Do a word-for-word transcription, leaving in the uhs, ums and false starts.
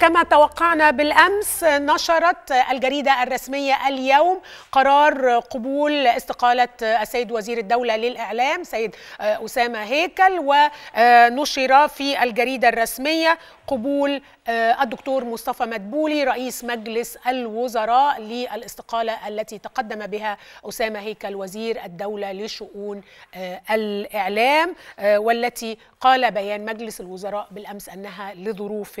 كما توقعنا بالأمس نشرت الجريدة الرسمية اليوم قرار قبول استقالة السيد وزير الدولة للإعلام سيد أسامة هيكل، ونشر في الجريدة الرسمية قبول الدكتور مصطفى مدبولي رئيس مجلس الوزراء للاستقالة التي تقدم بها أسامة هيكل وزير الدولة لشؤون الإعلام، والتي قال بيان مجلس الوزراء بالأمس أنها لظروف